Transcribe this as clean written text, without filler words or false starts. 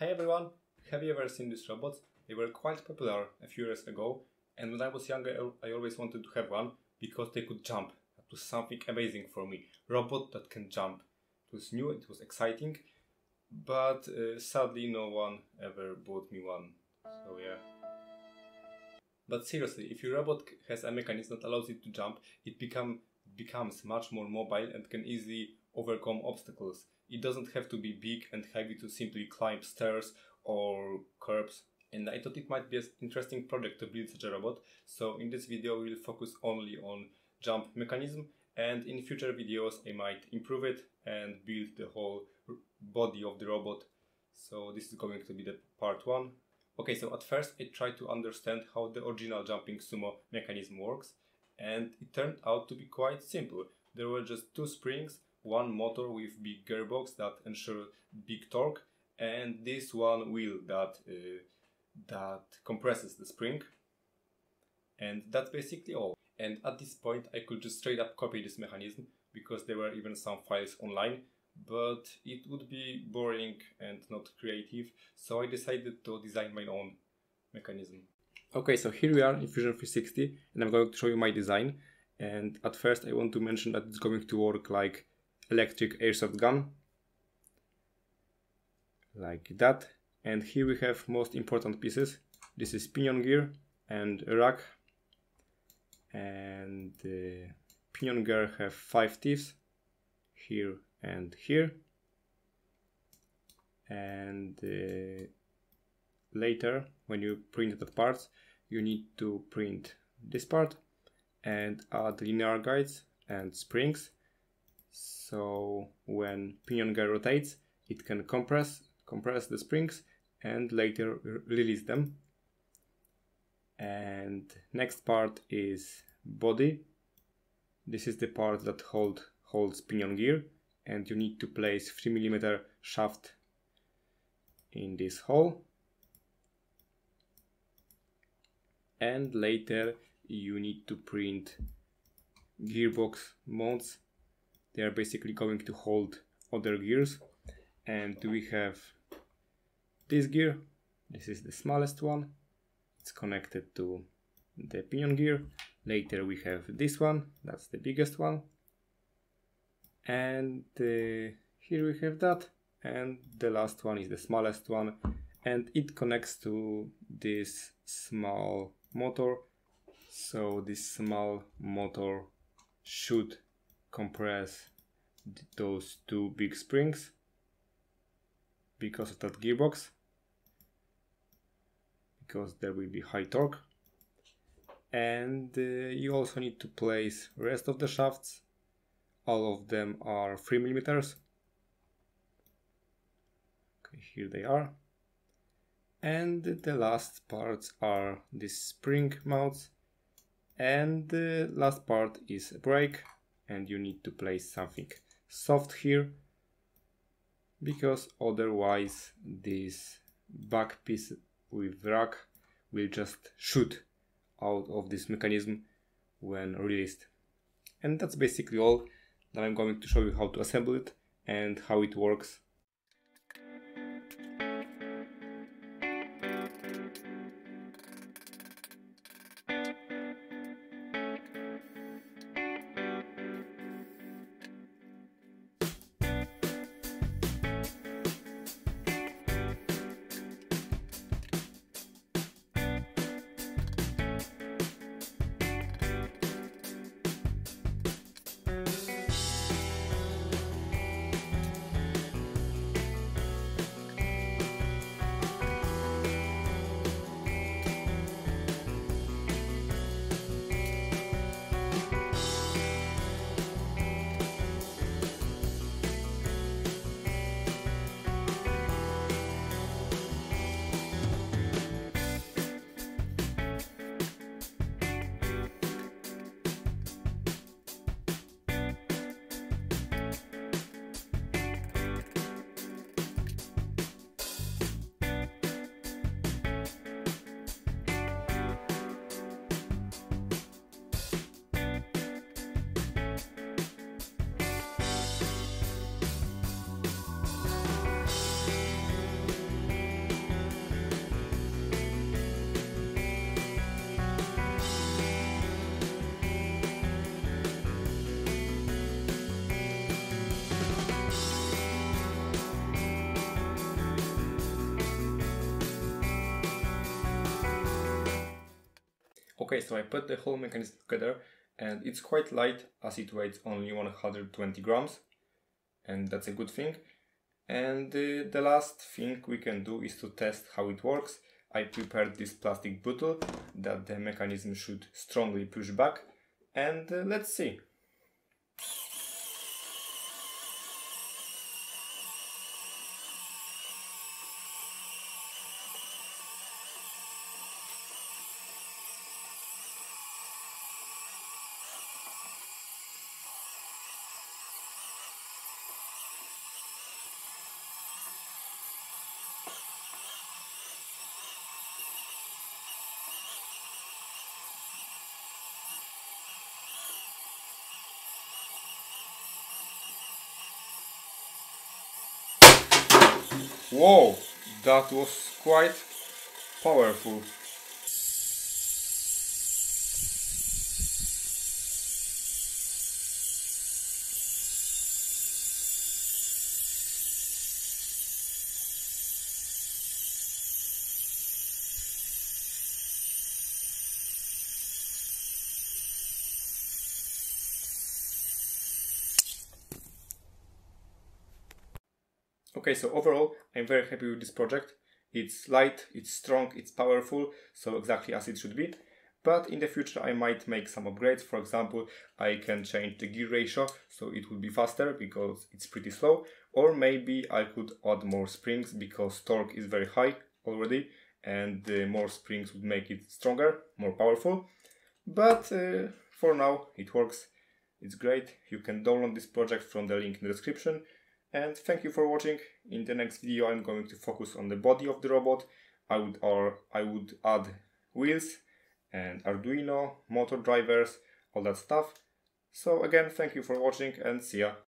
Hey everyone! Have you ever seen these robots? They were quite popular a few years ago, and when I was younger I always wanted to have one because they could jump. That was something amazing for me. Robot that can jump. It was new, it was exciting, but sadly no one ever bought me one. So yeah. But seriously, if your robot has a mechanism that allows it to jump, it becomes much more mobile and can easily overcome obstacles. It doesn't have to be big and heavy to simply climb stairs or curbs. And I thought it might be an interesting project to build such a robot. So in this video we will focus only on jump mechanism, and in future videos I might improve it and build the whole body of the robot. So this is going to be the part one. Okay, so at first I tried to understand how the original jumping sumo mechanism works, and it turned out to be quite simple. There were just two springs, one motor with big gearbox that ensures big torque, and this one wheel that compresses the spring, and that's basically all. And at this point I could just straight up copy this mechanism because there were even some files online, but it would be boring and not creative, so I decided to design my own mechanism. Okay, so here we are in Fusion 360 and I'm going to show you my design. And at first I want to mention that it's going to work like electric airsoft gun, like that. And here we have most important pieces. This is pinion gear and a rack, and the pinion gear have 5 teeth here and here, and later when you print the parts you need to print this part and add linear guides and springs, so when pinion gear rotates it can compress the springs and later release them. And next part is body. This is the part that holds pinion gear, and you need to place 3 mm shaft in this hole, and later you need to print gearbox mounts. They are basically going to hold other gears, and we have this gear. This is the smallest one, it's connected to the pinion gear. Later we have this one, that's the biggest one, and here we have that, and the last one is the smallest one, and it connects to this small motor. So this small motor should compress those two big springs because of that gearbox, because there will be high torque. And you also need to place rest of the shafts. All of them are 3 mm. Okay, here they are. And the last parts are these spring mounts. And the last part is a brake, and you need to place something soft here because otherwise this back piece with rack will just shoot out of this mechanism when released. And that's basically all. Now I'm going to show you how to assemble it and how it works. Okay, so I put the whole mechanism together and it's quite light as it weighs only 120 grams, and that's a good thing. And the last thing we can do is to test how it works. I prepared this plastic bottle that the mechanism should strongly push back, and let's see. Wow, that was quite powerful. Okay, so overall, I'm very happy with this project. It's light, it's strong, it's powerful, so exactly as it should be. But in the future, I might make some upgrades. For example, I can change the gear ratio, so it will be faster because it's pretty slow. Or maybe I could add more springs because torque is very high already, and more springs would make it stronger, more powerful. But for now, it works. It's great. You can download this project from the link in the description. And thank you for watching. In the next video I'm going to focus on the body of the robot. I would add wheels and Arduino, motor drivers, all that stuff. So again, thank you for watching and see ya.